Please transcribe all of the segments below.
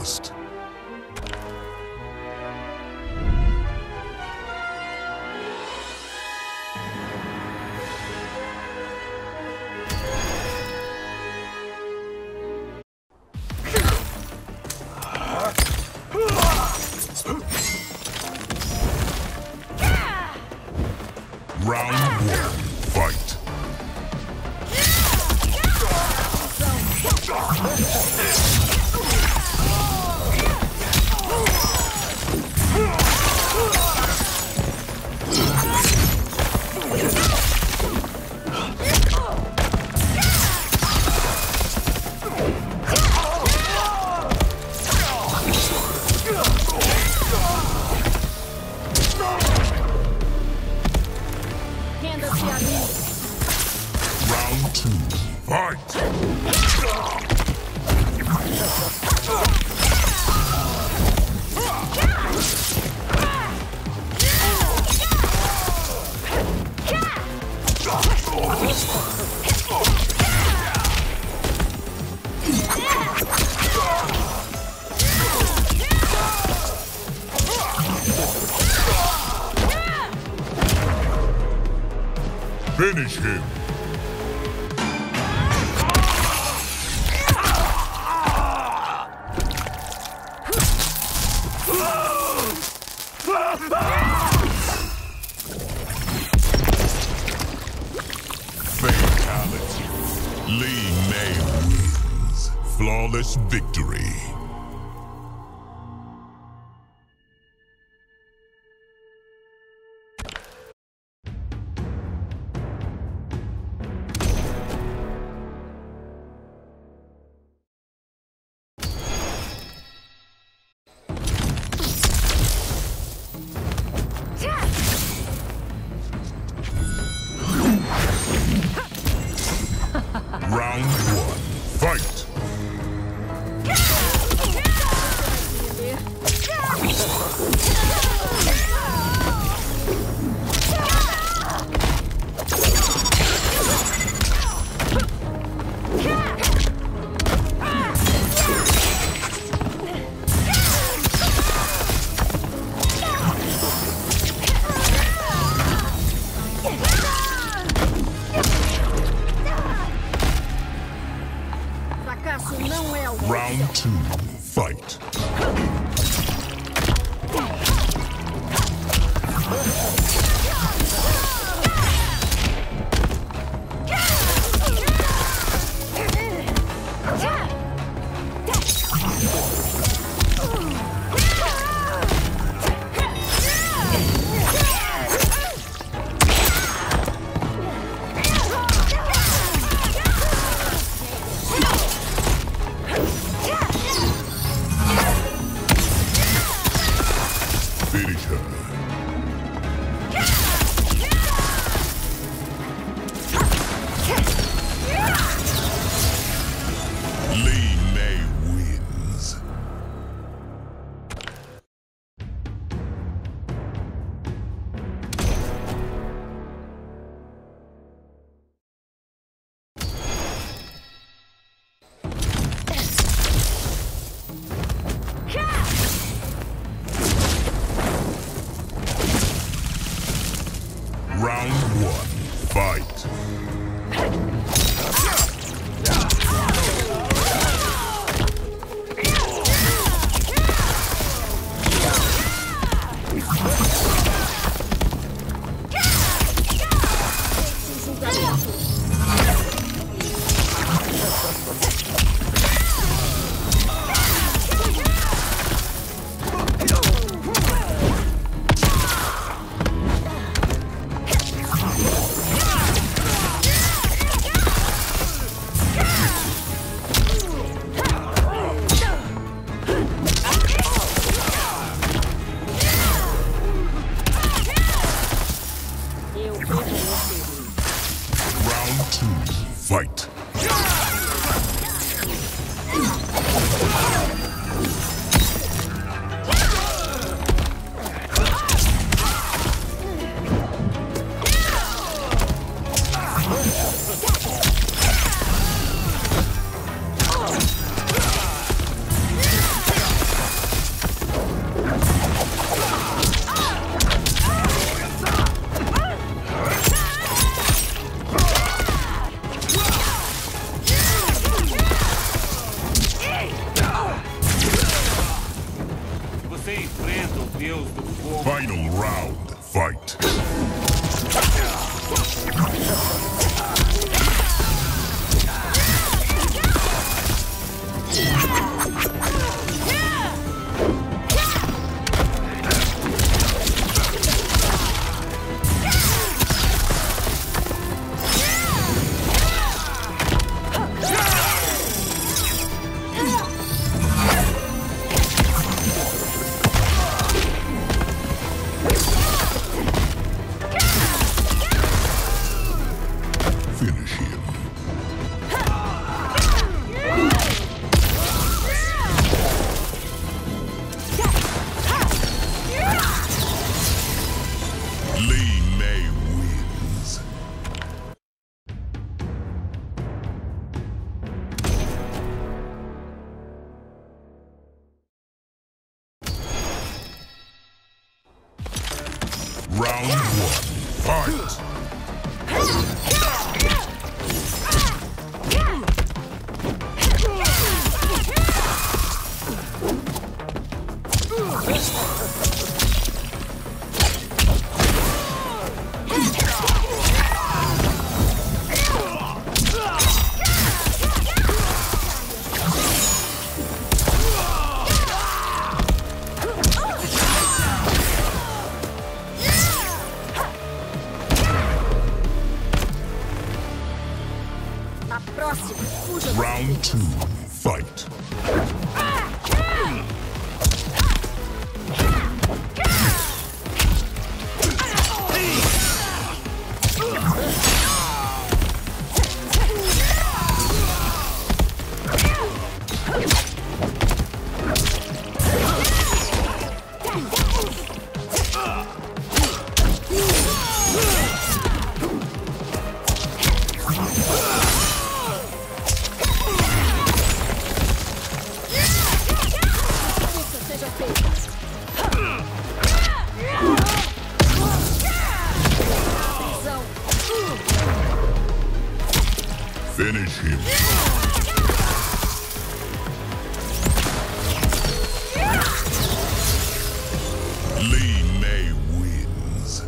lost. Finish him. Fatality. Li Mei wins. Flawless victory. Fight! Round 1, fight! Round 2, fight. Finish him. Lee May wins.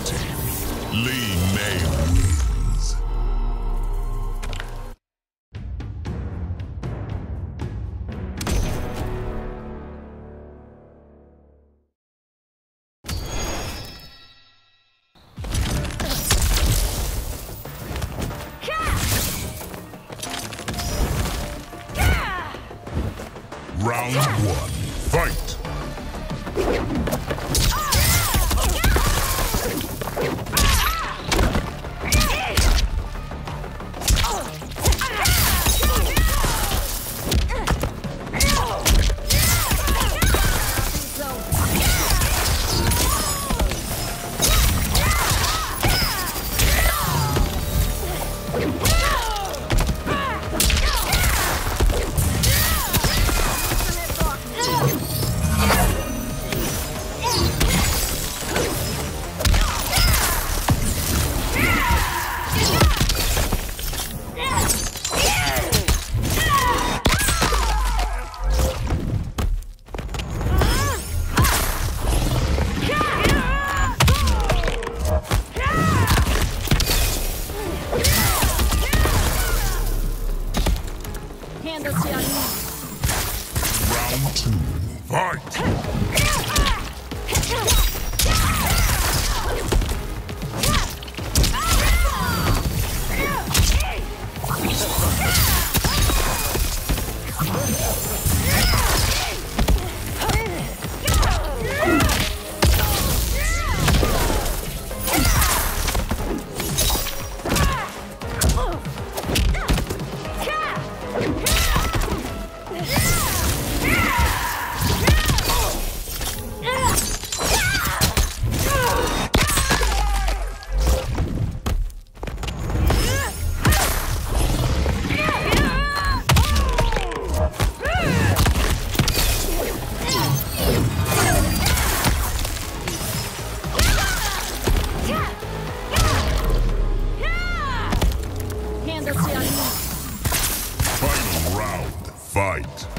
Fighting Lee Mayans. Round one, fight! Round two, fight! Final round, fight!